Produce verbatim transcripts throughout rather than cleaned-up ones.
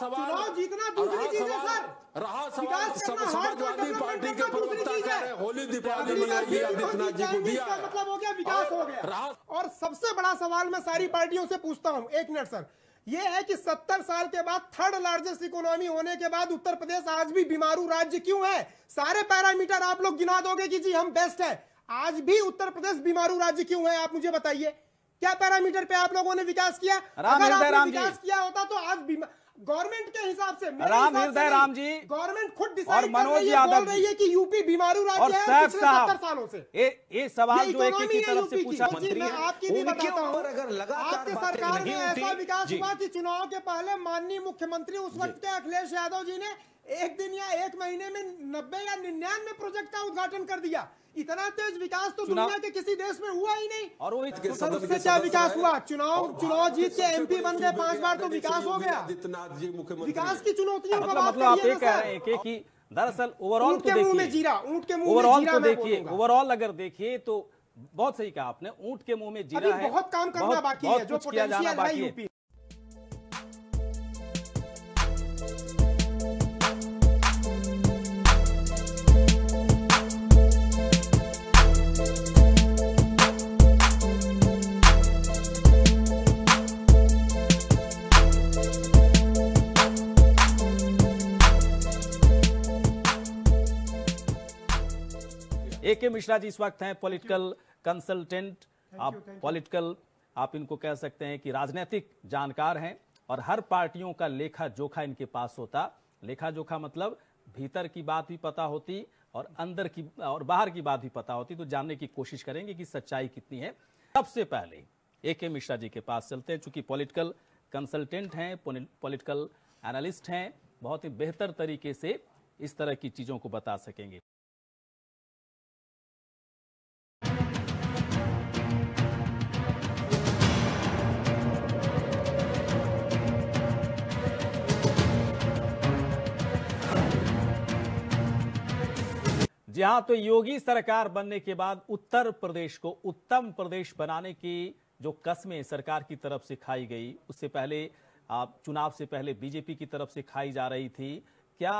सवाल जीतना दूसरी चीज है सर। रहा सवाल समाजवादी पार्टी के प्रवक्ता कह रहे होली दीपावली मनाइए आदित्यनाथ जी को दिया, मतलब हो गया विकास हो गया। और सबसे बड़ा सवाल मैं सारी पार्टियों से पूछता हूं, एक मिनट सर, ये है कि सत्तर साल के बाद थर्ड लार्जेस्ट इकोनॉमी होने के बाद उत्तर प्रदेश आज भी बीमारू राज्य क्यों है? सारे पैरामीटर आप लोग गिना दोगे कि जी हम बेस्ट है, आज भी उत्तर प्रदेश बीमारू राज्य क्यों है? आप मुझे बताइए क्या पैरामीटर पे आप लोगों ने विकास किया? अगर आपने विकास किया होता तो आज गवर्नमेंट के हिसाब से राम हृदय राम जी गवर्नमेंट खुद डिसाइड कर रही है, बोल रही है कि यूपी बीमारू राज्य है पिछले सत्तर सालों से। ये ये सवाल जो एक की तरफ से पूछा मंत्री है, आपकी भी बताता हूं, अगर लगातार सरकार में ऐसा विकास हुआ कि चुनाव के पहले माननीय मुख्यमंत्री उस वक्त के अखिलेश यादव जी ने एक दिन या एक महीने में नब्बे या निन्यानवे प्रोजेक्ट का उद्घाटन कर दिया। इतना तेज विकास तो दुनिया के किसी देश में हुआ ही नहीं। और वो तो सर उससे क्या विकास हुआ? चुनाव चुनाव जीत के एमपी बन गए पांच बार, तो विकास हो गया? आदित्यनाथ जी मुख्यमंत्री विकास की चुनौतियों का बात करिए। दरअसल ओवरऑल के मुंह में जीरा, ऊंट के मुंह में जीरा देखिए, ओवरऑल अगर देखिए तो बहुत सही कहा आपने, ऊंट के मुंह में जीरा है, बहुत काम करना बाकी है, जो पोटेंशियल है यूपी। ए के मिश्रा जी इस वक्त हैं पॉलिटिकल कंसल्टेंट, आप पॉलिटिकल आप इनको कह सकते हैं कि राजनीतिक जानकार हैं और हर पार्टियों का लेखा जोखा इनके पास होता। लेखा जोखा मतलब भीतर की बात भी पता होती और अंदर की और बाहर की बात भी पता होती, तो जानने की कोशिश करेंगे कि सच्चाई कितनी है। सबसे पहले ए के मिश्रा जी के पास चलते हैं, चूंकि पॉलिटिकल कंसल्टेंट हैं, पॉलिटिकल एनालिस्ट हैं, बहुत ही बेहतर तरीके से इस तरह की चीज़ों को बता सकेंगे। जी हाँ, तो योगी सरकार बनने के बाद उत्तर प्रदेश को उत्तम प्रदेश बनाने की जो कसमें सरकार की तरफ से खाई गई, उससे पहले आप चुनाव से पहले बीजेपी की तरफ से खाई जा रही थी, क्या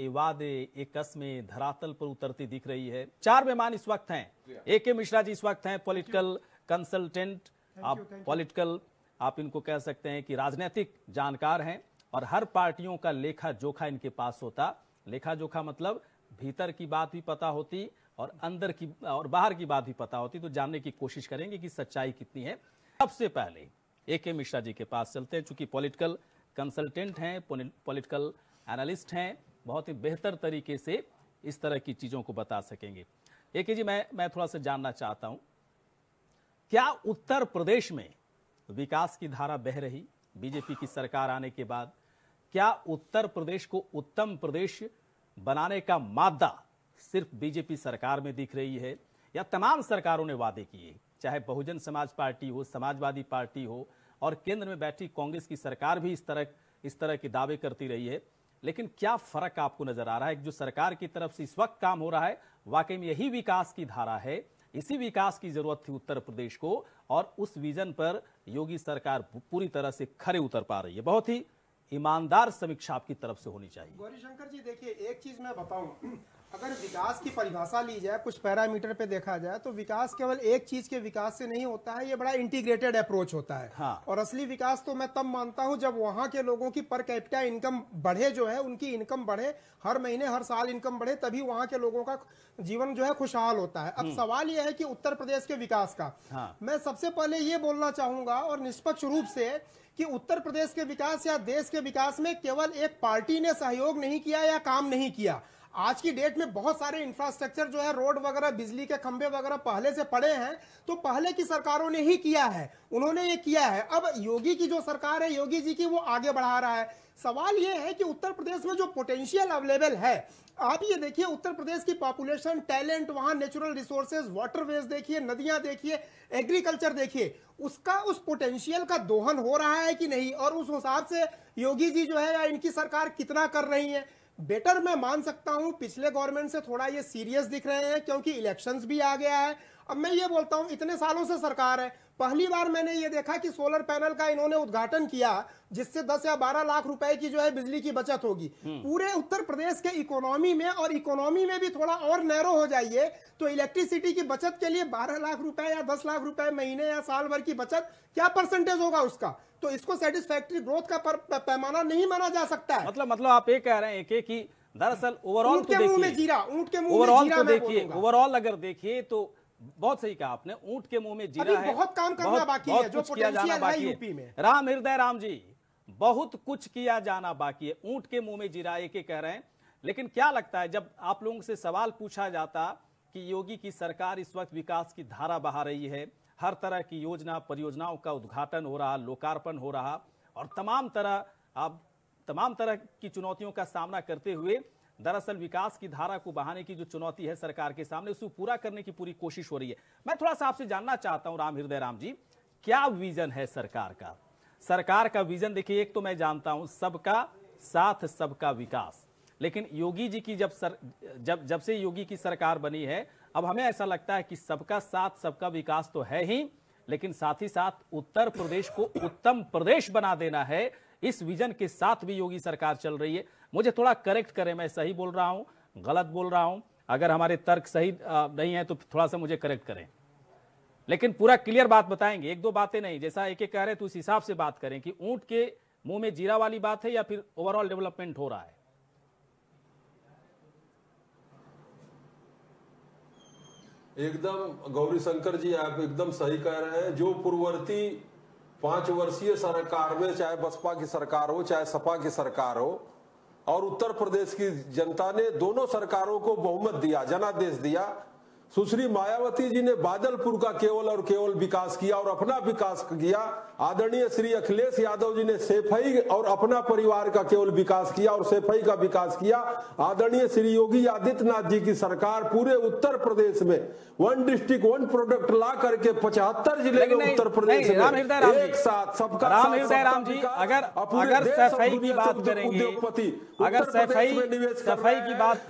ये वादे ये कसमें धरातल पर उतरती दिख रही है? चार मेहमान इस वक्त हैं, ए के मिश्रा जी इस वक्त हैं पॉलिटिकल कंसल्टेंट, आप पॉलिटिकल आप इनको कह सकते हैं कि राजनीतिक जानकार हैं और हर पार्टियों का लेखा जोखा इनके पास होता। लेखा जोखा मतलब भीतर की बात भी पता होती और अंदर की और बाहर की बात भी पता होती, तो जानने की कोशिश करेंगे कि सच्चाई कितनी है। सबसे पहले ए के मिश्रा जी के पास चलते हैं, चूंकि पॉलिटिकल कंसल्टेंट हैं, पॉलिटिकल एनालिस्ट हैं, बहुत ही बेहतर तरीके से इस तरह की चीज़ों को बता सकेंगे। ए के जी, मैं मैं थोड़ा सा जानना चाहता हूँ, क्या उत्तर प्रदेश में विकास की धारा बह रही बीजेपी की सरकार आने के बाद? क्या उत्तर प्रदेश को उत्तम प्रदेश बनाने का मादा सिर्फ बीजेपी सरकार में दिख रही है, या तमाम सरकारों ने वादे किए, चाहे बहुजन समाज पार्टी हो, समाजवादी पार्टी हो, और केंद्र में बैठी कांग्रेस की सरकार भी इस तरह इस तरह के दावे करती रही है, लेकिन क्या फर्क आपको नजर आ रहा है कि जो सरकार की तरफ से इस वक्त काम हो रहा है वाकई में यही विकास की धारा है? इसी विकास की जरूरत थी उत्तर प्रदेश को, और उस विजन पर योगी सरकार पूरी तरह से खरे उतर पा रही है। बहुत ही ईमानदार समीक्षा आपकी तरफ से होनी चाहिए। गौरी शंकर जी, देखिए एक चीज मैं बताऊं, अगर विकास की परिभाषा ली जाए, कुछ पैरामीटर पे देखा जाए, तो विकास केवल एक चीज के विकास से नहीं होता है, ये बड़ा इंटीग्रेटेड अप्रोच होता है। हाँ। और असली विकास तो मैं तब मानता हूं जब वहां के लोगों की पर कैपिटा इनकम बढ़े, जो है उनकी इनकम बढ़े, हर महीने हर साल इनकम बढ़े, तभी वहां के लोगों का जीवन जो है खुशहाल होता है। अब सवाल यह है कि उत्तर प्रदेश के विकास का, हाँ। मैं सबसे पहले ये बोलना चाहूंगा और निष्पक्ष रूप से कि उत्तर प्रदेश के विकास या देश के विकास में केवल एक पार्टी ने सहयोग नहीं किया या काम नहीं किया। आज की डेट में बहुत सारे इंफ्रास्ट्रक्चर जो है, रोड वगैरह, बिजली के खंभे वगैरह पहले से पड़े हैं, तो पहले की सरकारों ने ही किया है, उन्होंने ये किया है। अब योगी की जो सरकार है, योगी जी की, वो आगे बढ़ा रहा है। सवाल ये है कि उत्तर प्रदेश में जो पोटेंशियल अवेलेबल है, आप ये देखिए उत्तर प्रदेश की पॉपुलेशन, टैलेंट, वहाँ नेचुरल रिसोर्सेज, वाटरवेज देखिए, नदियाँ देखिए, एग्रीकल्चर देखिए, उसका उस पोटेंशियल का दोहन हो रहा है कि नहीं? और उस हिसाब से योगी जी जो है या इनकी सरकार कितना कर रही है? बेटर मैं मान सकता हूं पिछले गवर्नमेंट से थोड़ा ये सीरियस दिख रहे हैं, क्योंकि इलेक्शंस भी आ गया है। अब मैं ये बोलता हूं, इतने सालों से सरकार है, पहली बार मैंने ये देखा कि सोलर पैनल का इन्होंने उद्घाटन किया जिससे दस या बारह लाख रुपए की जो है बिजली की बचत होगी। पूरे उत्तर प्रदेश के इकोनॉमी में, और इकोनॉमी में भी थोड़ा और नैरो हो जाइए तो इलेक्ट्रिसिटी की बचत के लिए बारह लाख रुपए या दस लाख रुपए महीने या साल भर की बचत क्या परसेंटेज होगा उसका, तो इसको सेटिस्फैक्ट्री ग्रोथ का पैमाना नहीं माना जा सकता है। मतलब मतलब आप ये कह रहे हैं कि, कि दरअसल ओवरऑल के मुंह में जीरा, ऊंट के मुंह में जीरा देखिए, ओवरऑल अगर देखिए तो बहुत सही कहा आपने, ऊंट के मुंह में जीरा है, बहुत काम करना बाकी है, जो पोटेंशियल है यूपी में। राम हृदय राम जी, बहुत कुछ किया जाना बाकी है, ऊंट के मुंह में जीरा एक एक कह रहे हैं। लेकिन क्या लगता है जब आप लोगों से सवाल पूछा जाता कि योगी की सरकार इस वक्त विकास की धारा बहा रही है, हर तरह की योजना परियोजनाओं का उद्घाटन हो रहा, लोकार्पण हो रहा, और तमाम तरह आप तमाम तरह की चुनौतियों का सामना करते हुए दरअसल विकास की धारा को बहाने की जो चुनौती है सरकार के सामने उसको पूरा करने की पूरी कोशिश हो रही है। मैं थोड़ा सा आपसे जानना चाहता हूं राम हृदय राम जी, क्या विजन है सरकार का? सरकार का विजन देखिए, एक तो मैं जानता हूं सबका साथ सबका विकास, लेकिन योगी जी की जब सर जब जब से योगी की सरकार बनी है अब हमें ऐसा लगता है कि सबका साथ सबका विकास तो है ही, लेकिन साथ ही साथ उत्तर प्रदेश को उत्तम प्रदेश बना देना है, इस विजन के साथ भी योगी सरकार चल रही है। मुझे थोड़ा करेक्ट करें, मैं सही बोल रहा हूं गलत बोल रहा हूं, अगर हमारे तर्क सही नहीं है तो थोड़ा सा मुझे करेक्ट करें, लेकिन पूरा क्लियर बात बताएंगे, एक दो बातें नहीं, जैसा एक एक कह रहे तो उस हिसाब से बात करें कि ऊंट के मुंह में जीरा वाली बात है या फिर ओवरऑल डेवलपमेंट हो रहा है। एकदम गौरी शंकर जी आप एकदम सही कह रहे हैं, जो पूर्ववर्ती पांच वर्षीय सरकार में, चाहे बसपा की सरकार हो चाहे सपा की सरकार हो, और उत्तर प्रदेश की जनता ने दोनों सरकारों को बहुमत दिया, जनादेश दिया। सुश्री मायावती जी ने बादलपुर का केवल और केवल विकास किया और अपना विकास किया, आदरणीय श्री अखिलेश यादव जी ने सैफई और अपना परिवार का केवल विकास किया और सैफई का विकास किया। आदरणीय श्री योगी आदित्यनाथ जी की सरकार पूरे उत्तर प्रदेश में वन डिस्ट्रिक्ट वन प्रोडक्ट ला करके पचहत्तर जिले में उत्तर प्रदेश में एक साथ सबका उद्योगपति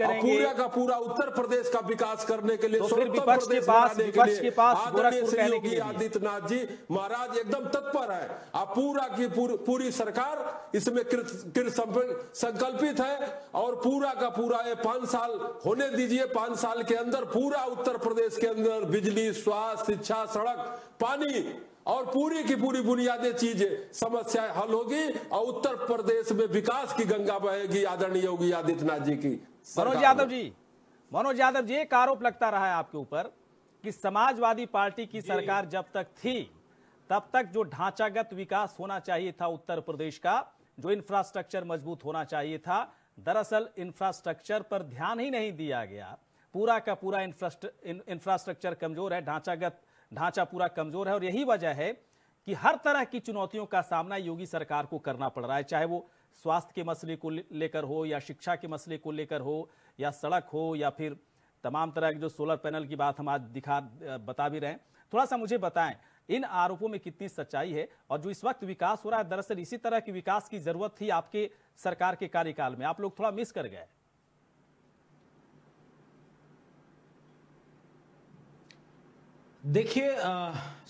पूरे का पूरा उत्तर प्रदेश का विकास करने के लिए, तो फिर विपक्ष के पास विपक्ष के पास गोरखपुर कहने के लिए आदित्यनाथ जी महाराज एकदम तत्पर है। आप पूरा की पूर, पूरी सरकार इसमें संकल्पित है और पूरा का पूरा ये पांच साल होने दीजिए, पांच साल के अंदर पूरा उत्तर प्रदेश के अंदर बिजली, स्वास्थ्य, शिक्षा, सड़क, पानी और पूरी की पूरी बुनियादी चीजें समस्याएं हल होगी और उत्तर प्रदेश में विकास की गंगा बहेगी आदरणीय योगी आदित्यनाथ जी की। मनोज यादव जी मनोज यादव जी एक आरोप लगता रहा है आपके ऊपर कि समाजवादी पार्टी की सरकार जब तक थी तब तक जो ढांचागत विकास होना चाहिए था उत्तर प्रदेश का, जो इंफ्रास्ट्रक्चर मजबूत होना चाहिए था, दरअसल इंफ्रास्ट्रक्चर पर ध्यान ही नहीं दिया गया। पूरा का पूरा इंफ्रास्ट्रक्चर कमजोर है, ढांचागत ढांचा पूरा कमजोर है, और यही वजह है कि हर तरह की चुनौतियों का सामना योगी सरकार को करना पड़ रहा है, चाहे वो स्वास्थ्य के मसले को लेकर हो या शिक्षा के मसले को लेकर हो या सड़क हो या फिर तमाम तरह की जो सोलर पैनल की बात हम आज दिखा बता भी रहे हैं। थोड़ा सा मुझे बताएं इन आरोपों में कितनी सच्चाई है, और जो इस वक्त विकास हो रहा है दरअसल इसी तरह की विकास की जरूरत थी आपके सरकार के कार्यकाल में, आप लोग थोड़ा मिस कर गए। देखिए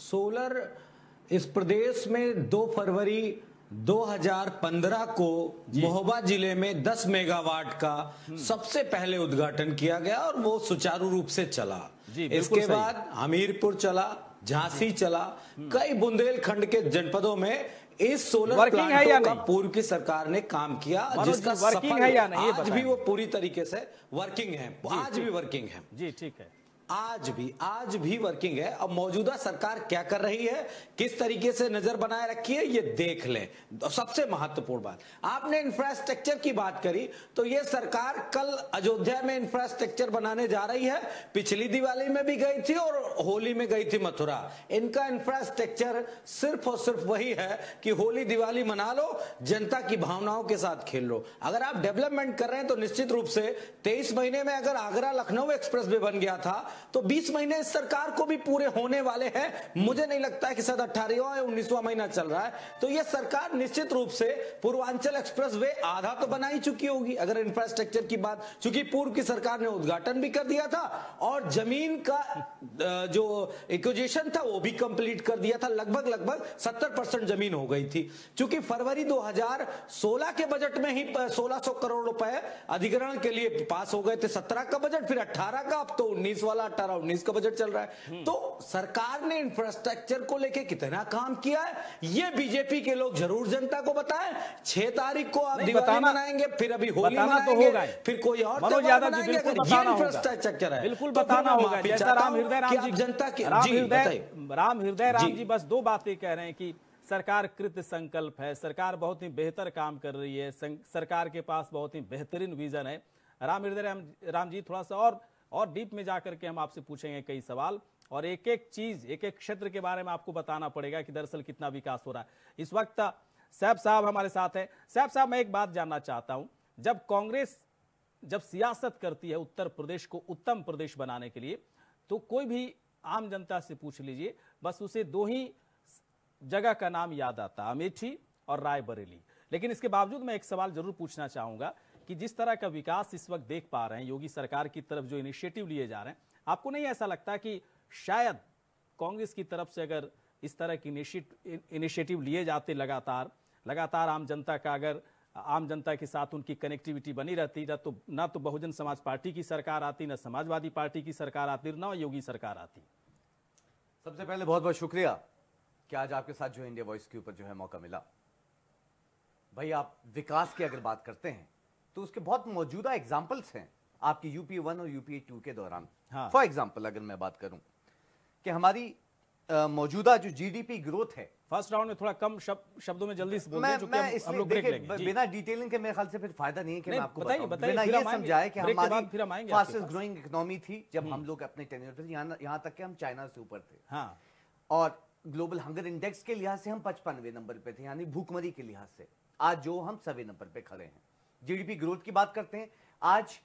सोलर इस प्रदेश में दो फरवरी दो हज़ार पंद्रह को महोबा जिले में दस मेगावाट का सबसे पहले उद्घाटन किया गया और वो सुचारू रूप से चला। इसके बाद हमीरपुर चला, झांसी चला, कई बुंदेलखंड के जनपदों में इस सोलर प्लांट का पूर्व की सरकार ने काम किया, जिसका वर्किंग है या नहीं आज भी वो पूरी तरीके से वर्किंग है, आज भी वर्किंग है जी, ठीक है, आज भी आज भी वर्किंग है। अब मौजूदा सरकार क्या कर रही है, किस तरीके से नजर बनाए रखी है, ये देख लें, सबसे महत्वपूर्ण बात। आपने इंफ्रास्ट्रक्चर की बात करी तो ये सरकार कल अयोध्या में इंफ्रास्ट्रक्चर बनाने जा रही है, पिछली दिवाली में भी गई थी और होली में गई थी मथुरा। इनका इंफ्रास्ट्रक्चर सिर्फ और सिर्फ वही है कि होली दिवाली मना लो, जनता की भावनाओं के साथ खेल लो। अगर आप डेवलपमेंट कर रहे हैं तो निश्चित रूप से तेईस महीने में अगर आगरा लखनऊ एक्सप्रेस वे बन गया था तो बीस महीने इस सरकार को भी पूरे होने वाले हैं। मुझे नहीं लगता है कि शायद अठारहवां या उन्नीसवां महीना चल रहा है। तो यह सरकार निश्चित रूप से पूर्वांचल एक्सप्रेस वे आधा तो बना ही चुकी होगी, अगर इंफ्रास्ट्रक्चर की बात, चूंकि पूर्व की सरकार ने उद्घाटन भी कर दिया था और जमीन का जो एक्विजिशन था वो भी कंप्लीट कर दिया था। लगभग लगभग सत्तर परसेंट जमीन हो गई थी। चूंकि फरवरी दो हजार सोलह के बजट में ही सोलह सौ करोड़ रुपए अधिग्रहण के लिए पास हो गए थे। सत्रह का बजट, फिर अठारह का, अब तो उन्नीस वाला अठारह उन्नीस का बजट चल रहा है। तो सरकार ने इंफ्रास्ट्रक्चर को लेके कितना काम किया है, ये बीजेपी के लोग जरूर जनता को बताएं। छह तारीख को आप दिवाली मनाएंगे, फिर अभी होली मनाएंगे, तो फिर कोई और इंफ्रास्ट्रक्चर है, बिल्कुल बताना होगा। राम हृदय राम जी, जनता की राम हृदय राम जी बस दो बातें कह रहे हैं कि सरकार कृत संकल्प है, सरकार बहुत ही बेहतर काम कर रही है, सरकार के पास बहुत ही बेहतरीन विजन है। राम हृदय राम, राम जी थोड़ा सा और और डीप में जाकर के हम आपसे पूछेंगे कई सवाल, और एक एक चीज, एक एक क्षेत्र के बारे में आपको बताना पड़ेगा कि दरअसल कितना विकास हो रहा है। इस वक्त सैफ साहब हमारे साथ हैं। सैफ साहब, मैं एक बात जानना चाहता हूं, जब कांग्रेस जब सियासत करती है उत्तर प्रदेश को उत्तम प्रदेश बनाने के लिए, तो कोई भी आम जनता से पूछ लीजिए, बस उसे दो ही जगह का नाम याद आता, अमेठी और रायबरेली। लेकिन इसके बावजूद मैं एक सवाल जरूर पूछना चाहूंगा कि जिस तरह का विकास इस वक्त देख पा रहे हैं, योगी सरकार की तरफ जो इनिशिएटिव लिए जा रहे हैं, आपको नहीं ऐसा लगता कि शायद कांग्रेस की तरफ से अगर इस तरह की इनिशिएटिव लिए जाते लगातार लगातार आम जनता का, अगर आम जनता के साथ उनकी कनेक्टिविटी बनी रहती, ना तो ना तो बहुजन समाज पार्टी की सरकार आती, ना समाजवादी पार्टी की सरकार आती, ना योगी सरकार आती। सबसे पहले बहुत बहुत शुक्रिया कि आज आपके साथ जो इंडिया वॉइस के ऊपर जो है मौका मिला। भाई, आप विकास की अगर बात करते हैं तो उसके बहुत मौजूदा एग्जाम्पल्स हैं आपकी यूपी वन और यूपी टू के दौरान। फॉर एग्जाम्पल अगर मैं बात करूं कि हमारी मौजूदा जो जीडीपी ग्रोथ है, फर्स्ट राउंड में थोड़ा कम शब्द शब्दों में जल्दी से बोलने, मैं, मैं हम लोग ब्रेक लेंगे बिना डिटेलिंग के, मेरे ख्याल से फिर फायदा नहीं है कि मैं आपको बिना ये समझाए कि हमारी फास्टेस्ट ग्रोइंग इकोनॉमी थी जब हम लोग अपने टेन्योर पे, यहाँ तक कि हम चाइना से ऊपर थे, और ग्लोबल हंगर इंडेक्स के लिहाज से हम पचपनवे नंबर पे थे, यानी भूखमरी के लिहाज से आज जो हम सवे नंबर पे खड़े हैं। जीडीपी ग्रोथ की बात करते हैं, आज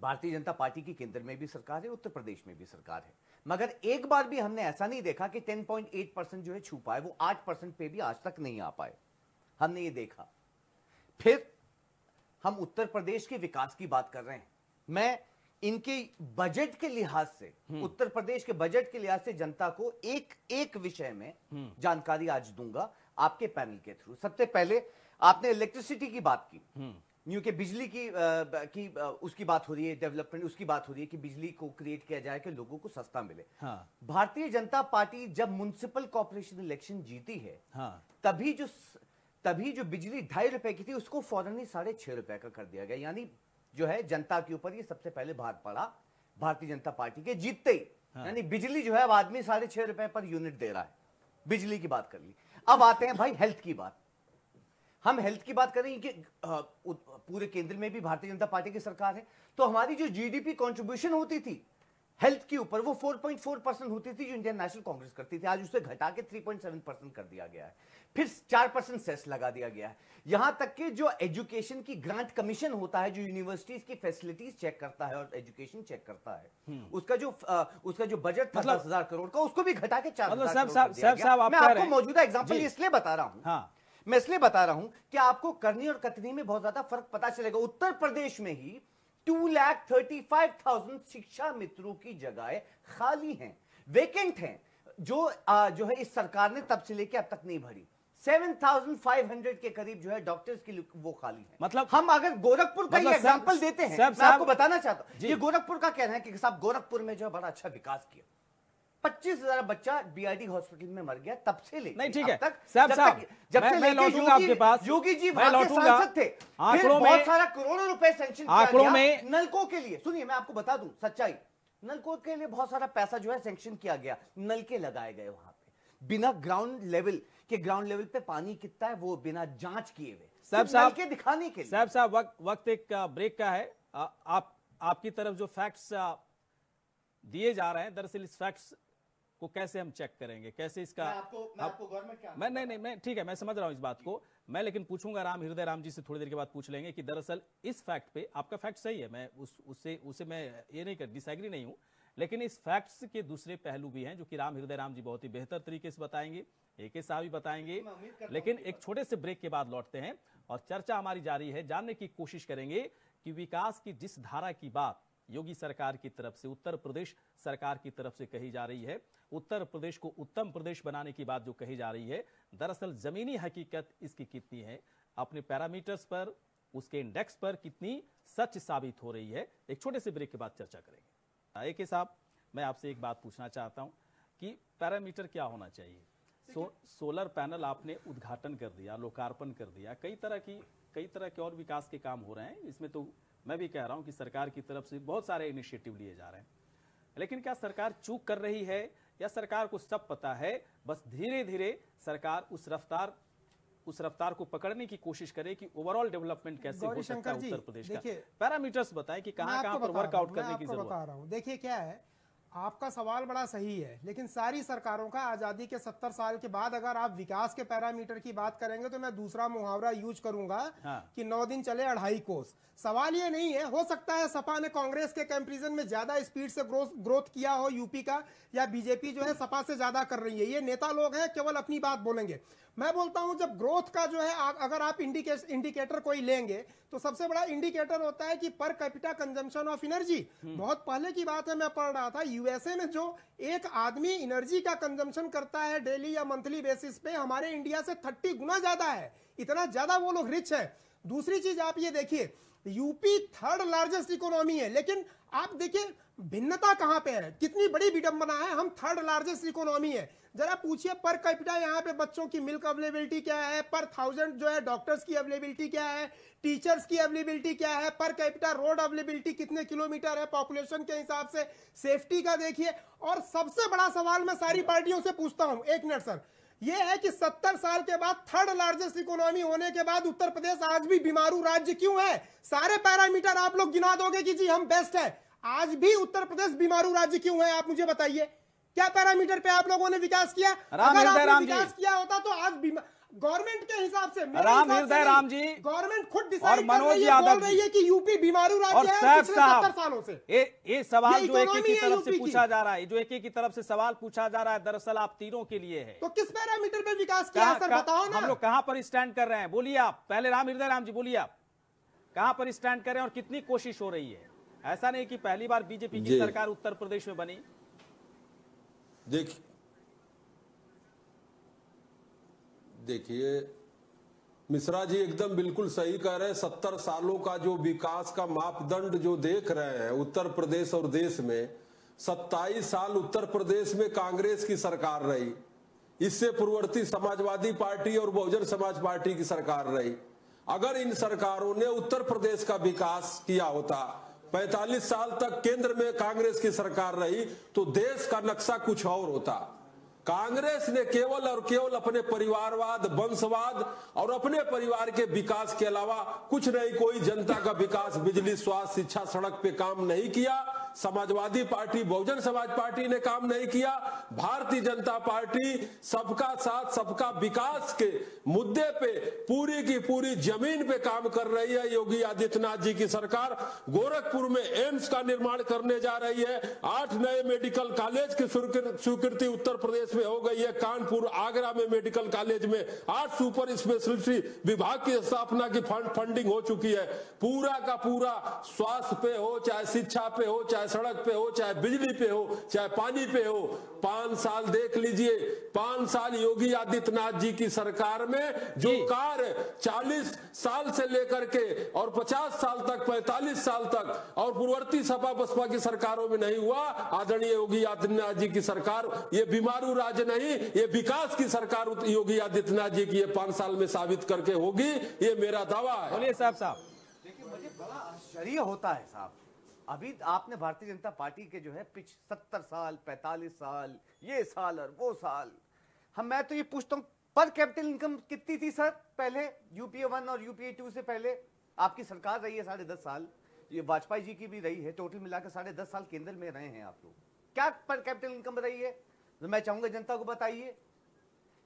भारतीय जनता पार्टी की केंद्र में भी सरकार है, उत्तर प्रदेश में भी सरकार है, मगर एक बार भी हमने ऐसा नहीं देखा कि दस पॉइंट आठ परसेंट जो है छू पाए, वो आठ परसेंट पे भी आज तक नहीं आ पाए, हमने ये देखा। फिर हम उत्तर प्रदेश के विकास की बात कर रहे हैं, मैं इनके बजट के लिहाज से, उत्तर प्रदेश के बजट के लिहाज से जनता को एक एक विषय में जानकारी आज दूंगा आपके पैनल के थ्रू। सबसे पहले आपने इलेक्ट्रिसिटी की बात की, न्यू के बिजली की, आ, की आ, उसकी बात हो रही है, डेवलपमेंट उसकी बात हो रही है कि बिजली को क्रिएट किया जाए कि लोगों को सस्ता मिले। हाँ। भारतीय जनता पार्टी जब म्युनिसिपल कॉर्पोरेशन इलेक्शन जीती है, हाँ। तभी जो तभी जो बिजली ढाई रुपए की थी उसको फौरन ही साढ़े छह रुपए का कर दिया गया, यानी जो है जनता के ऊपर ये सबसे पहले भार पड़ा भारतीय जनता पार्टी के जीतते ही। हाँ। यानी बिजली जो है अब आदमी साढ़े छह रुपए पर यूनिट दे रहा है। बिजली की बात कर ली, अब आते हैं भाई हेल्थ की बात। हम हेल्थ की बात करें कि पूरे केंद्र में भी भारतीय जनता पार्टी की सरकार है, तो हमारी जो जीडीपी कंट्रीब्यूशन होती थी हेल्थ के ऊपर वो चार पॉइंट चार परसेंट होती थी जो इंडियन नेशनल कांग्रेस करती थी, आज उसे घटा के तीन पॉइंट सात परसेंट कर दिया गया है। फिर चार परसेंट सेस लगा दिया गया है। यहां तक कि जो एजुकेशन की ग्रांट कमीशन होता है जो यूनिवर्सिटीज की फैसिलिटीज चेक करता है और एजुकेशन चेक करता है, उसका जो आ, उसका जो बजट था दस हजार करोड़ का, उसको भी घटा के चार। मौजूदा एग्जाम्पल इसलिए बता रहा हूँ, मैं इसलिए बता रहा हूं कि आपको करनी और कतनी में बहुत ज्यादा फर्क पता चलेगा। उत्तर प्रदेश में ही two lakh thirty five thousand शिक्षा मित्रों की जगह खाली हैं, वेकेंट हैं, जो आ, जो है इस सरकार ने तब से लेके अब तक नहीं भरी। सात हज़ार पाँच सौ के करीब जो है डॉक्टर्स की वो खाली है। मतलब हम अगर गोरखपुर का मतलब एग्जाम्पल देते हैं, मैं आपको बताना चाहता हूँ, ये गोरखपुर का कहना है कि साहब गोरखपुर में जो है बड़ा अच्छा विकास किया, पच्चीस हजार बच्चा बीआईडी हॉस्पिटल में मर गया तब से ले नहीं ठीक है तक, जब तक, जब मैं, मैं लौटूंगा आपके पास। योगी जी वहां के सांसद थे, आंकड़ों में बहुत सारा करोड़ों रुपए सैंक्शन किया गया नलकों के लिए। सुनिए मैं आपको बता दूं सच्चाई, नलकों के लिए बहुत सारा पैसा जो है सैंक्शन किया गया, नलके लगाए गए वहां पे बिना ग्राउंड लेवल के, ग्राउंड लेवल पे पानी कितना है वो बिना जांच किए हुए दिखाने के लिए। साहब साहब वक्त एक ब्रेक का है, आप आपकी तरफ जो फैक्ट्स दिए जा रहे हैं, दरअसल इस फैक्ट्स को कैसे हम चेक करेंगे, कैसे इसका मैं आपको मैं आपको गवर्नमेंट क्या मैं नहीं नहीं मैं ठीक है मैं समझ रहा हूं इस बात को, मैं लेकिन पूछूंगा राम हृदय राम जी से थोड़ी देर के बाद, पूछ लेंगे कि दरअसल इस फैक्ट पे आपका फैक्ट सही है, मैं उस उससे उसे मैं ये नहीं कर डिसएग्री नहीं हूं, लेकिन इस फैक्ट्स के दूसरे पहलू भी हैं जो कि राम हृदय राम जी बहुत ही बेहतर तरीके से बताएंगे, ए के साहब भी बताएंगे। लेकिन एक छोटे से ब्रेक के बाद लौटते हैं और चर्चा हमारी जारी है, जानने की कोशिश करेंगे कि विकास की जिस धारा की बात योगी सरकार की तरफ से, उत्तर प्रदेश सरकार की तरफ से कही जा रही है, उत्तर प्रदेश को उत्तम प्रदेश बनाने की बात जो कही जा रही है, दरअसल जमीनी हकीकत इसकी कितनी है, अपने पैरामीटर्स पर, उसके इंडेक्स पर कितनी सच साबित हो रही है। एक छोटे से ब्रेक के बाद चर्चा करेंगे। ए के साहब, मैं आपसे एक बात पूछना चाहता हूं कि पैरामीटर क्या होना चाहिए? सो, सोलर पैनल आपने उद्घाटन कर दिया, लोकार्पण कर दिया, कई तरह की कई तरह के और विकास के काम हो रहे हैं। इसमें तो मैं भी कह रहा हूं कि सरकार की तरफ से बहुत सारे इनिशिएटिव लिए जा रहे हैं, लेकिन क्या सरकार चूक कर रही है या सरकार को सब पता है, बस धीरे धीरे सरकार उस रफ्तार उस रफ्तार को पकड़ने की कोशिश करे कि ओवरऑल डेवलपमेंट कैसे हो सकता है उत्तर प्रदेश का? पैरामीटर्स बताएं कि कहां कहां पर वर्कआउट करने की जरूरत है। देखिए क्या है, आपका सवाल बड़ा सही है, लेकिन सारी सरकारों का आजादी के सत्तर साल के बाद अगर आप विकास के पैरामीटर की बात करेंगे तो मैं दूसरा मुहावरा यूज करूंगा, हाँ। कि नौ दिन चले अढ़ाई कोस। सवाल ये नहीं है, हो सकता है सपा ने कांग्रेस के कंपैरिजन में ज्यादा स्पीड से ग्रोथ ग्रोथ किया हो यूपी का, या बीजेपी जो है सपा से ज्यादा कर रही है। ये नेता लोग हैं, केवल अपनी बात बोलेंगे। मैं बोलता हूं जब ग्रोथ का जो है आ, अगर आप इंडिकेट इंडिकेटर कोई लेंगे तो सबसे बड़ा इंडिकेटर होता है कि per capita consumption of energy. बहुत पहले की बात है, मैं पढ़ रहा था यूएसए में जो एक आदमी एनर्जी का कंजम्पशन करता है डेली या मंथली बेसिस पे, हमारे इंडिया से थर्टी गुना ज्यादा है। इतना ज्यादा वो लोग रिच है। दूसरी चीज आप ये देखिए, यूपी थर्ड लार्जेस्ट इकोनॉमी है, लेकिन आप देखिए भिन्नता कहां पे है, कितनी बड़ी विडंबना है। हम थर्ड लार्जेस्ट इकोनॉमी है। जरा पूछिए पर कैपिटा यहाँ पे बच्चों की मिल्क अवेलेबिलिटी क्या है, पर थाउजेंड जो है डॉक्टर्स की अवेलेबिलिटी क्या है, टीचर्स की अवेलेबिलिटी क्या है, पर कैपिटा रोड अवेलेबिलिटी कितने किलोमीटर है पॉपुलेशन के हिसाब से, सेफ्टी का देखिए। और सबसे बड़ा सवाल मैं सारी पार्टियों से पूछता हूँ, एक मिनट सर, यह है कि सत्तर साल के बाद थर्ड लार्जेस्ट इकोनॉमी होने के बाद उत्तर प्रदेश आज भी बीमारू राज्य क्यों है? सारे पैरामीटर आप लोग गिना दोगे कि जी हम बेस्ट है, आज भी उत्तर प्रदेश बीमारू राज्य क्यों है? आप मुझे बताइए, क्या पैरामीटर पे आप लोगों ने विकास किया? अगर आपने विकास किया होता तो आज गवर्नमेंट के हिसाब से, राम हृदय राम जी, गवर्नमेंट खुद डिसाइड कर रही है, बोल रही है कि यूपी बीमारू राज्य है पिछले सत्तर सालों से। ये ये सवाल जो एक एक की तरफ से पूछा जा रहा है, जो एक एक की तरफ से सवाल पूछा जा रहा है, दरअसल आप तीनों के लिए है। तो किस पैरामीटर पे विकास किया सर, बताओ ना, हम लोग कहाँ पर स्टैंड कर रहे हैं? बोलिए आप पहले, राम हृदय राम जी बोलिए आप कहाँ पर स्टैंड कर रहे हैं और कितनी कोशिश हो रही है? ऐसा नहीं कि पहली बार बीजेपी की सरकार उत्तर प्रदेश में बनी। देख देखिए मिश्रा जी एकदम बिल्कुल सही कह रहे हैं, सत्तर सालों का जो विकास का मापदंड जो देख रहे हैं उत्तर प्रदेश और देश में, सत्ताईस साल उत्तर प्रदेश में कांग्रेस की सरकार रही, इससे पूर्ववर्ती समाजवादी पार्टी और बहुजन समाज पार्टी की सरकार रही। अगर इन सरकारों ने उत्तर प्रदेश का विकास किया होता, पैंतालीस साल तक केंद्र में कांग्रेस की सरकार रही, तो देश का नक्शा कुछ और होता। कांग्रेस ने केवल और केवल अपने परिवारवाद, वंशवाद और अपने परिवार के विकास के अलावा कुछ नहीं, कोई जनता का विकास, बिजली, स्वास्थ्य, शिक्षा, सड़क पे काम नहीं किया। समाजवादी पार्टी, बहुजन समाज पार्टी ने काम नहीं किया। भारतीय जनता पार्टी सबका साथ सबका विकास के मुद्दे पे पूरी की पूरी जमीन पे काम कर रही है। योगी आदित्यनाथ जी की सरकार गोरखपुर में एम्स का निर्माण करने जा रही है, आठ नए मेडिकल कॉलेज की स्वीकृति उत्तर प्रदेश में हो गई है। कानपुर, आगरा में मेडिकल कॉलेज में आठ सुपर स्पेशलिटी विभाग की स्थापना की फंडिंग हो चुकी है। पूरा का पूरा स्वास्थ्य पे हो, चाहे शिक्षा पे हो, चाहे सड़क पे हो, चाहे बिजली पे हो, चाहे पानी पे हो, पांच साल देख लीजिए, पांच साल योगी आदित्यनाथ जी की सरकार में जो कार्य चालीस साल से लेकर के और पचास साल तक, पैंतालीस साल तक और पूर्ववर्ती सपा बसपा की सरकारों में नहीं हुआ, आदरणीय योगी आदित्यनाथ जी की सरकार, ये बीमारू राज्य नहीं, ये विकास की सरकार योगी आदित्यनाथ जी की ये पांच साल में साबित करके होगी, ये मेरा दावा है। बोलिए साहब साहब देखिए, मुझे बड़ा आश्चर्य होता है साहब, अभी आपने भारतीय जनता पार्टी के जो है पिछ सत्तर साल, पैंतालीस साल, ये साल और वो साल, हम मैं तो ये पूछता हूँ पर कैपिटल इनकम कितनी थी सर पहले यूपीए वन और यूपीए टू से पहले? आपकी सरकार रही है साढ़े दस साल, ये वाजपेयी जी की भी रही है, टोटल मिलाकर साढ़े दस साल केंद्र में रहे हैं आप लोग, क्या पर कैपिटल इनकम रही है? तो मैं चाहूँगा जनता को बताइए,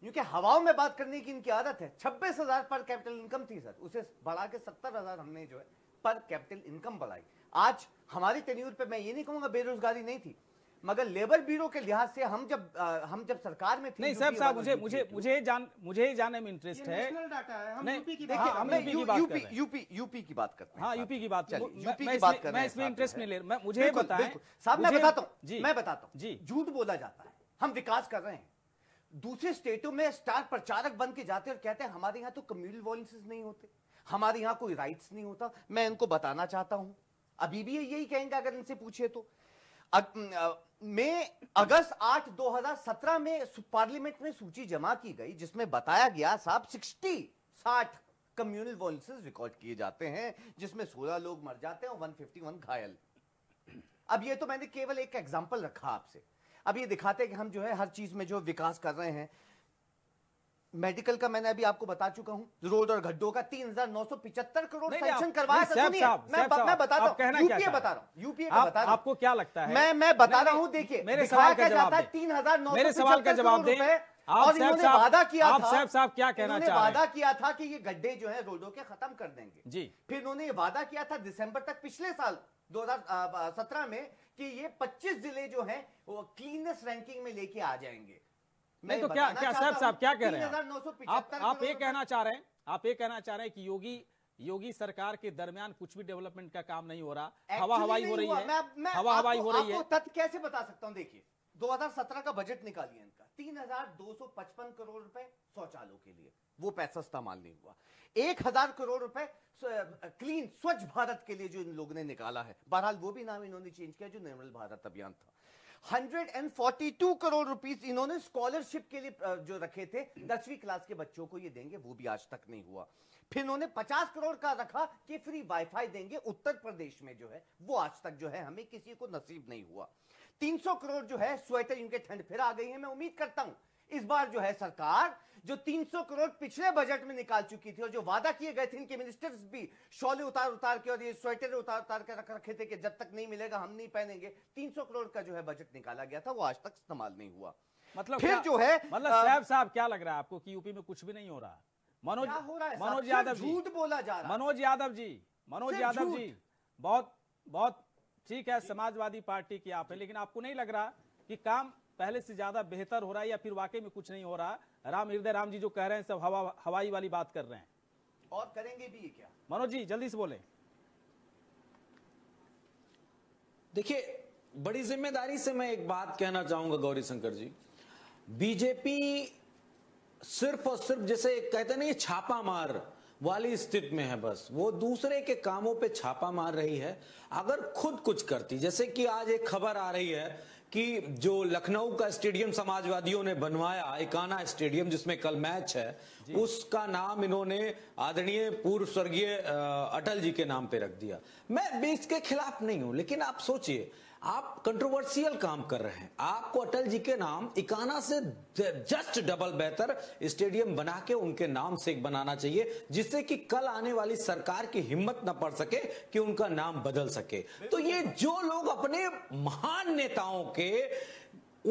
क्योंकि हवाओं में बात करने की इनकी आदत है। छब्बीस हजार पर कैपिटल इनकम थी सर, उसे बढ़ा के सत्तर हजार हमने जो है पर कैपिटल इनकम बढ़ाई। आज हमारी टेन्यूर पे मैं ये नहीं कहूंगा बेरोजगारी नहीं थी, मगर लेबर ब्यूरो के लिहाज से हम जब हम जब सरकार में थे नहीं साहब साहब मुझे मुझे मुझे जान मुझे जानने में इंटरेस्ट है, यूपी यूपी की बात करते हैं। हाँ यूपी की बात यूपी की बात करते हैं, इसमें इंटरेस्ट नहीं ले रहा। मुझे साहब मैं बताता हूँ जी मैं बताता हूँ जी झूठ बोला जाता है, हम विकास कर रहे हैं। दूसरे स्टेटों में स्टार प्रचारक बन के जाते और कहते हैं हमारे यहाँ तो कम्युनल वॉयलेंसेस नहीं होते, हमारे यहाँ कोई राइट्स नहीं होता। मैं इनको बताना चाहता हूँ अभी भी यही कहेंगे अगर इनसे पूछे तो। अगस्त आठ दो हज़ार सत्रह में पार्लियामेंट में सूची जमा की गई जिसमें बताया गया साहब साठ कम्युनल वॉयलेंसेस रिकॉर्ड किए जाते हैं जिसमें सोलह लोग मर जाते हैं और एक सौ इक्यावन घायल। अब ये तो मैंने केवल एक एग्जांपल रखा आपसे। अब ये दिखाते हैं कि हम जो है हर चीज में जो विकास कर रहे हैं। मेडिकल का मैंने अभी आपको बता चुका हूं, रोड और गड्ढों का तीन हज़ार नौ सौ पचहत्तर करोड़ सैंक्शन करवाया था। मैं मैं बता रहा हूं, यूपीए बता रहा हूं, यूपीए का बता रहा हूं। आपको क्या लगता है? मैं मैं बता रहा हूं, देखिए मेरे सवाल का जवाब दें, तीन हज़ार नौ सौ पचहत्तर करोड़ रुपए और इन्होंने वादा किया था। साहब साहब क्या कहना चाह रहे हैं? वादा किया था कि ये गड्ढे जो है रोडों के खत्म कर देंगे जी। फिर उन्होंने वादा किया था दिसंबर तक पिछले साल दो हज़ार सत्रह में कि ये पच्चीस जिले जो हैं वो क्लीनेस्ट रैंकिंग में लेके आ जाएंगे। मैं तो क्या क्या साहब साहब क्या कह रहे हैं आप? आप ये कहना चाह रहे हैं आप ये कहना चाह रहे हैं कि योगी योगी सरकार के दरमियान कुछ भी डेवलपमेंट का काम नहीं हो रहा, हवा हवाई हो रही है, हवा हवाई हो रही है। तथ्य कैसे बता सकता हूँ? देखिए दो हज़ार सत्रह का बजट निकालिए इनका, तीन हज़ार दो सौ पचपन करोड़ रुपए शौचालयों के लिए, वो पैसा इस्तेमाल नहीं हुआ। एक हज़ार करोड़ रुपए क्लीन स्वच्छ भारत के लिए जो इन लोगों ने निकाला है, बहरहाल वो भी नाम इन्होंने चेंज किया जो निर्मल भारत अभियान था। एक सौ बयालीस करोड़ रुपीस इन्होंने स्कॉलरशिप के लिए जो रखे थे, दसवीं क्लास के बच्चों को ये देंगे, वो भी आज तक नहीं हुआ। फिर उन्होंने पचास करोड़ का रखा कि फ्री वाईफाई देंगे उत्तर प्रदेश में, जो है वो आज तक जो है हमें किसी को नसीब नहीं हुआ। तीन सौ करोड़ जो है स्वेटर इनके ठंड फिर आ गई है। मैं उम्मीद करता हूं इस बार जो है सरकार जो तीन सौ करोड़ पिछले बजट में निकाल चुकी थी और जो वादा किए गए थे, इनके मिनिस्टर्स भी शॉले उतार उतार के और ये स्वेटर उतार उतार के रख रखे थे कि जब तक नहीं मिलेगा हम नहीं पहनेंगे। तीन सौ करोड़ का जो है बजट निकाला गया था, वो आज तक इस्तेमाल नहीं हुआ। मतलब फिर जो है मतलब साहब साहब क्या लग रहा है आपको कि यूपी में कुछ भी नहीं हो रहा? मनोज मनोज यादव झूठ बोला जा रहा है। मनोज यादव जी मनोज यादव जी बहुत बहुत ठीक है, समाजवादी पार्टी की आप है, लेकिन आपको नहीं लग रहा कि काम पहले से ज्यादा बेहतर हो रहा है या फिर वाकई में कुछ नहीं हो रहा? राम हृदय राम जी जो कह रहे हैं सब हवा हवाई वाली बात कर रहे हैं और करेंगे भी क्या? मनोज जी जल्दी से बोले। देखिए बड़ी जिम्मेदारी से मैं एक बात कहना चाहूंगा गौरी शंकर जी, बीजेपी सिर्फ और सिर्फ जैसे कहते ना ये छापा मार वाली स्थिति में है, बस वो दूसरे के कामों पे छापा मार रही है। अगर खुद कुछ करती, जैसे कि आज एक खबर आ रही है कि जो लखनऊ का स्टेडियम समाजवादियों ने बनवाया, एकाना स्टेडियम जिसमें कल मैच है, उसका नाम इन्होंने आदरणीय पूर्व स्वर्गीय अटल जी के नाम पे रख दिया। मैं भी इसके खिलाफ नहीं हूं, लेकिन आप सोचिए आप कंट्रोवर्शियल काम कर रहे हैं, आपको अटल जी के नाम इकाना से जस्ट डबल बेहतर स्टेडियम बना के उनके नाम से एक बनाना चाहिए, जिससे कि कल आने वाली सरकार की हिम्मत न पड़ सके कि उनका नाम बदल सके। तो ये जो लोग अपने महान नेताओं के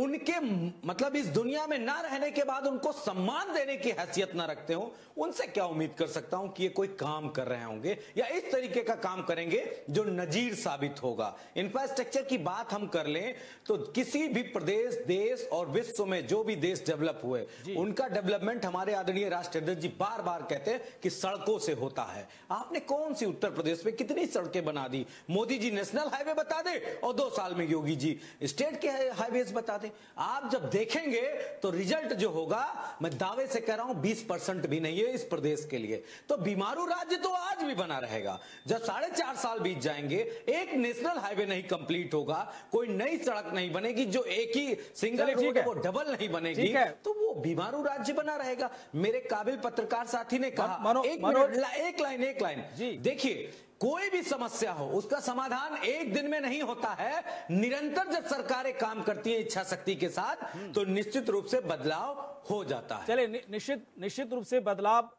उनके मतलब इस दुनिया में ना रहने के बाद उनको सम्मान देने की हैसियत ना रखते हो, उनसे क्या उम्मीद कर सकता हूं कि ये कोई काम कर रहे होंगे या इस तरीके का काम करेंगे जो नजीर साबित होगा। इंफ्रास्ट्रक्चर की बात हम कर लें तो किसी भी प्रदेश, देश और विश्व में जो भी देश डेवलप हुए उनका डेवलपमेंट हमारे आदरणीय राष्ट्राध्यक्ष जी बार बार कहते हैं कि सड़कों से होता है। आपने कौन सी उत्तर प्रदेश में कितनी सड़कें बना दी? मोदी जी नेशनल हाईवे बता दे और दो साल में योगी जी स्टेट के हाईवेज बता दे। आप जब देखेंगे तो रिजल्ट जो होगा, मैं दावे से कह रहा हूं बीस परसेंट भी नहीं है इस प्रदेश के लिए। तो बीमारू राज्य तो आज भी बना रहेगा, जब साढ़े चार साल बीत जाएंगे एक नेशनल हाईवे नहीं कंप्लीट होगा, कोई नई सड़क नहीं बनेगी, जो एक ही सिंगल रोड वो डबल नहीं बनेगी, तो वो बीमारू राज्य बना रहेगा। मेरे काबिल पत्रकार साथी ने कहा एक लाइन एक लाइन देखिए, कोई भी समस्या हो उसका समाधान एक दिन में नहीं होता है, निरंतर जब सरकारें काम करती हैं इच्छा शक्ति के साथ तो निश्चित रूप से बदलाव हो जाता है। चले नि, निश्चित निश्चित रूप से बदलाव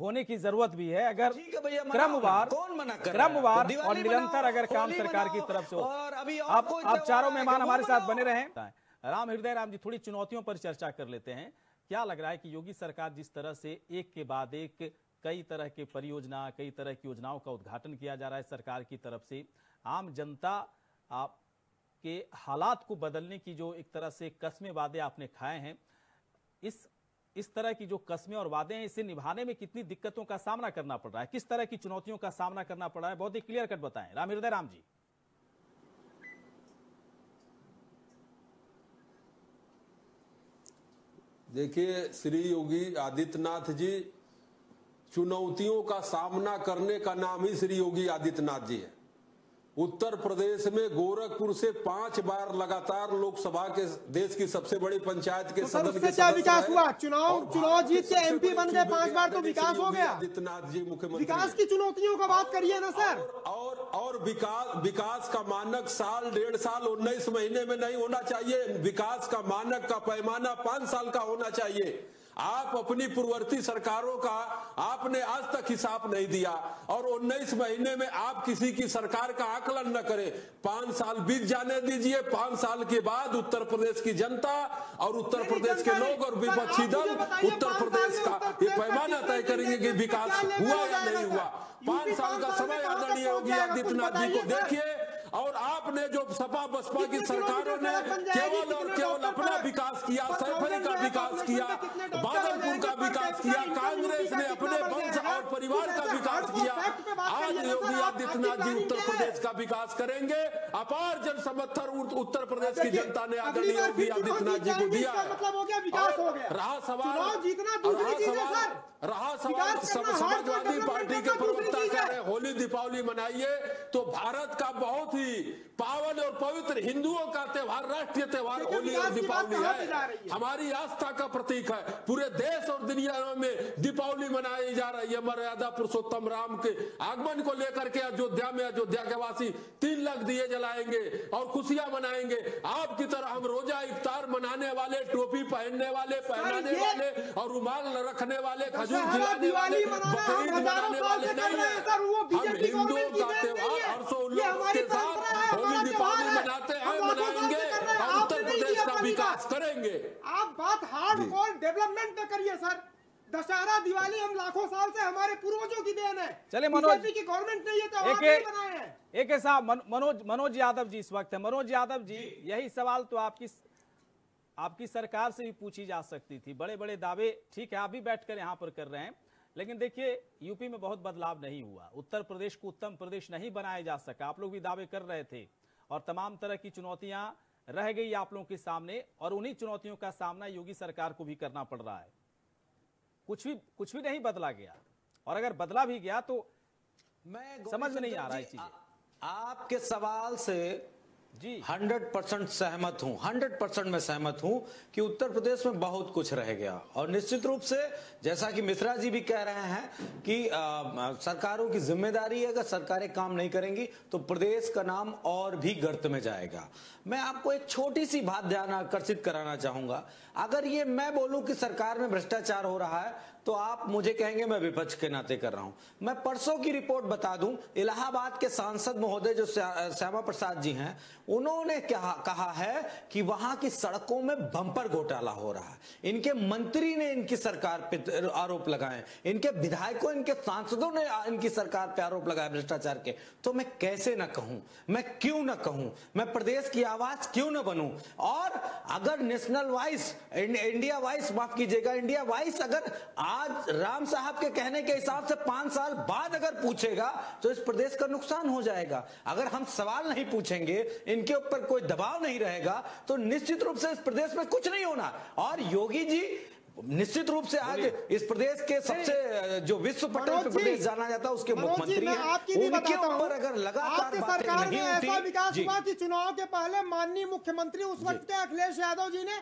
होने की जरूरत भी है, अगर क्रमवार कौन मना कर क्रमवार तो और निरंतर अगर काम सरकार की तरफ से हो। और अभी आप आप चारों मेहमान हमारे साथ बने रहे। राम हृदय राम जी थोड़ी चुनौतियों पर चर्चा कर लेते हैं। क्या लग रहा है कि योगी सरकार जिस तरह से एक के बाद एक कई तरह के परियोजना कई तरह की योजनाओं का उद्घाटन किया जा रहा है सरकार की तरफ से, आम जनता आप के हालात को बदलने की जो एक तरह से कसमें वादे आपने खाए हैं, इस इस तरह की जो कसमें और वादे हैं, इसे निभाने में कितनी दिक्कतों का सामना करना पड़ रहा है, किस तरह की चुनौतियों का सामना करना पड़ रहा है, बहुत ही क्लियर कट बताएं राम हृदय राम जी। देखिए श्री योगी आदित्यनाथ जी, चुनौतियों का सामना करने का नाम ही श्री योगी आदित्यनाथ जी है। उत्तर प्रदेश में गोरखपुर से पांच बार लगातार लोकसभा के देश की सबसे बड़ी पंचायत के सदन में क्या विकास हुआ? चुनाव चुनाव जीत के एमपी बन गए पांच बार, तो विकास हो गया? आदित्यनाथ जी मुख्यमंत्री, विकास की चुनौतियों का बात करिए ना सर। और और विकास विकास का मानक साल डेढ़ साल उन्नीस महीने में नहीं होना चाहिए, विकास का मानक का पैमाना पांच साल का होना चाहिए। आप अपनी पूर्ववर्ती सरकारों का आपने आज तक हिसाब नहीं दिया और उन्नीस महीने में आप किसी की सरकार का आकलन न करें। पांच साल बीत जाने दीजिए, पांच साल के बाद उत्तर प्रदेश की जनता और उत्तर प्रदेश के लोग और विपक्षी दल उत्तर प्रदेश का ये पैमाना तय करेंगे कि विकास हुआ या नहीं हुआ। पांच साल का समय आदरणीय योगी आदित्यनाथ जी को देखिए, और आपने जो सपा बसपा की सरकारों ने केवल और केवल अपना विकास किया, सैफई का विकास किया, बादलपुर का विकास किया, कांग्रेस ने अपने वंश और परिवार का विकास किया। आज योगी आदित्यनाथ जी उत्तर प्रदेश का विकास करेंगे। अपार जन समर्थन उत्तर प्रदेश की जनता ने आदरणीय योगी आदित्यनाथ जी को दिया। रहा सवाल रहा सवाल समाजवादी पार्टी के प्रवक्ता कह रहे होली दीपावली मनाइए, तो भारत का बहुत पावन और पवित्र हिंदुओं का त्यौहार, राष्ट्रीय त्यौहार होली और दीपावली है, हमारी आस्था का प्रतीक है। पूरे देश और दुनिया में दीपावली मनाई जा रही है। मर्यादा पुरुषोत्तम राम के आगमन को लेकर के अयोध्या में अयोध्या के वासी तीन लाख दिए जलाएंगे और खुशियां मनाएंगे। आपकी तरह हम रोजा इफ्तार मनाने वाले, टोपी पहनने वाले, पहनाने वाले और रुमाल रखने वाले, खजूर खिलाने वाले, बकरीद मनाने वाले नहीं है। हम हिंदुओं का त्यौहार हर्षोल्लास के साथ होली दीपावली मनाते हैं, मनाएंगे और उत्तर प्रदेश का विकास करेंगे। आप बात हार्डकोर डेवलपमेंट पे करिए सर। दशहरा दिवाली हम लाखों साल से हमारे पूर्वजों की देन है। चले मनोज की गवर्नमेंट ने ये त्यौहार नहीं बनाए हैं। एक साहब मनोज मनोज यादव जी इस वक्त है। मनोज यादव जी, यही सवाल तो आपकी आपकी सरकार से भी पूछी जा सकती थी। बड़े बड़े दावे ठीक है आप भी बैठकर यहाँ पर कर रहे हैं, लेकिन देखिए यूपी में बहुत बदलाव नहीं हुआ, उत्तर प्रदेश को उत्तम प्रदेश नहीं बनाया जा सका। आप लोग भी दावे कर रहे थे और तमाम तरह की चुनौतियां रह गई आप लोगों के सामने, और उन्हीं चुनौतियों का सामना योगी सरकार को भी करना पड़ रहा है। कुछ भी कुछ भी नहीं बदला गया, और अगर बदला भी गया तो मैं समझ में नहीं आ रहा है चीजें। आपके सवाल से जी हंड्रेड परसेंट सहमत हूँ, हंड्रेड परसेंट में सहमत हूँ कि उत्तर प्रदेश में बहुत कुछ रह गया। और निश्चित रूप से जैसा कि मिश्रा जी भी कह रहे हैं कि आ, आ, सरकारों की जिम्मेदारी है, अगर सरकारें काम नहीं करेंगी तो प्रदेश का नाम और भी गर्त में जाएगा। मैं आपको एक छोटी सी बात ध्यान आकर्षित कराना चाहूंगा। अगर ये मैं बोलूँ कि सरकार में भ्रष्टाचार हो रहा है तो आप मुझे कहेंगे मैं विपक्ष के नाते कर रहा हूँ। मैं परसों की रिपोर्ट बता दूं, इलाहाबाद के सांसद महोदय जो श्यामा प्रसाद जी हैं, उन्होंने कहा, कहा है कि वहां की सड़कों में बंपर घोटाला हो रहा है। इनके मंत्री ने इनकी सरकार पे आरोप लगाए, इनके विधायकों इनके सांसदों ने इनकी सरकार पे आरोप लगाए भ्रष्टाचार के। तो मैं कैसे ना कहूं, मैं क्यों ना कहूं, मैं प्रदेश की आवाज क्यों ना बनूं। और अगर नेशनल वाइज इंडिया वाइज माफ कीजिएगा इंडिया वाइज अगर आज राम साहब के कहने के हिसाब से पांच साल बाद अगर पूछेगा तो इस प्रदेश का नुकसान हो जाएगा। अगर हम सवाल नहीं पूछेंगे, इनके ऊपर कोई दबाव नहीं रहेगा, तो निश्चित रूप से इस प्रदेश में कुछ नहीं होना। और योगी जी निश्चित रूप से आज इस प्रदेश के सबसे जो विश्व पटल पे प्रदेश जाना जाता है उसके मुख्यमंत्री हैं, उनके ऊपर अगर लगातार सरकार ने ऐसा विकास हुआ कि चुनाव के पहले माननीय मुख्यमंत्री उस वक्त के अखिलेश यादव जी ने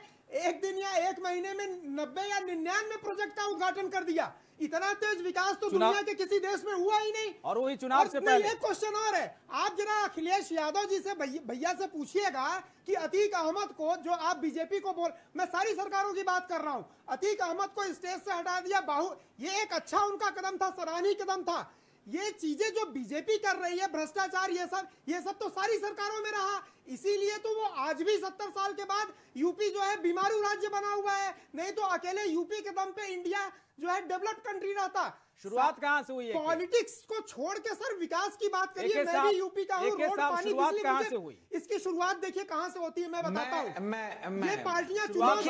एक दिन या एक महीने में नब्बे या निन्यानवे प्रोजेक्ट का उद्घाटन कर दिया। इतना तेज विकास तो दुनिया के किसी देश में हुआ ही नहीं। और वही चुनाव से पहले। एक क्वेश्चन और है, आप जरा अखिलेश यादव जी से भैया से पूछिएगा कि अतीक अहमद को, जो आप बीजेपी को बोल, मैं सारी सरकारों की बात कर रहा हूँ, अतीक अहमद को स्टेज से हटा दिया, बाहु ये एक अच्छा उनका कदम था, सराहनीय कदम था। ये चीजें जो बीजेपी कर रही है, भ्रष्टाचार ये सब ये सब तो सारी सरकारों में रहा, इसीलिए तो वो आज भी सत्तर साल के बाद यूपी जो है बीमारू राज्य बना हुआ है। नहीं तो अकेले यूपी के दम पे इंडिया जो है डेवलप्ड कंट्री रहता। शुरुआत कहाँ से हुई? पॉलिटिक्स को छोड़ के सर विकास की बात करिए, मैं भी यूपी का हूँ, रोड पानी बिजली कहाँ से हुई? इसकी शुरुआत देखिए कहाँ से होती है, मैं बताता हूँ। ये पार्टियां चुनाव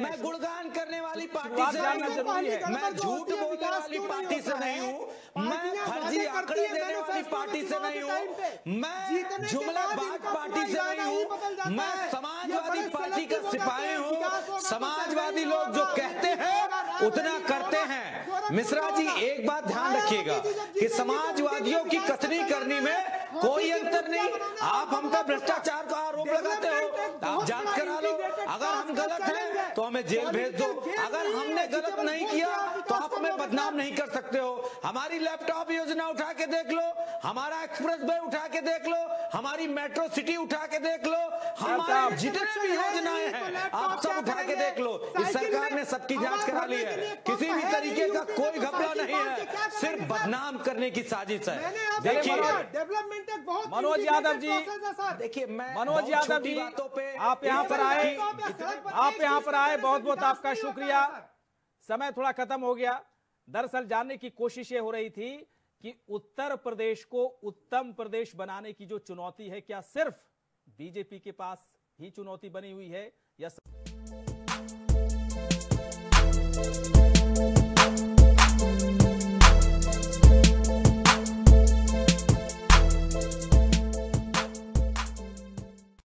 मैं गुणगान करने वाली पार्टी से नहीं हूँ, मैं झूठ बोलने वाली पार्टी से नहीं हूँ, मैं फर्जी आंकड़े देने वाली पार्टी से नहीं हूँ, मैं जुमलाबाज पार्टी से नहीं हूँ, मैं समाजवादी पार्टी का सिपाही हूँ। समाजवादी लोग जो कहते हैं उतना करते हैं। मिश्रा जी एक बात ध्यान रखिएगा कि समाजवादियों की कथनी करनी में कोई अंतर नहीं। आप हम पर भ्रष्टाचार का आरोप लगाते हो, आप जांच करा लो, अगर हम गलत हैं तो हमें जेल भेज दो, अगर हमने गलत नहीं किया तो आप हमें बदनाम नहीं कर सकते हो। हमारी लैपटॉप योजना उठा के देख लो, हमारा एक्सप्रेस वे उठा के देख लो, हमारी मेट्रो सिटी उठा के देख लो, हमारे जितने भी योजनाएं हैं आप सब उठा के देख लो। इस सरकार ने सबकी जांच करा ली है, किसी भी तरीके का कोई घपला नहीं है, सिर्फ बदनाम करने की साजिश है। देखिए डेवलपमेंट एक बहुत मनोज यादव जी, देखिए मैं मनोज यादव जी आप यहाँ पर आए, आप यहाँ पर आए, बहुत बहुत आपका शुक्रिया। समय थोड़ा खत्म हो गया। दरअसल जानने की कोशिश ये हो रही थी कि उत्तर प्रदेश को उत्तम प्रदेश बनाने की जो चुनौती है, क्या सिर्फ बीजेपी के पास ही चुनौती बनी हुई है या सब...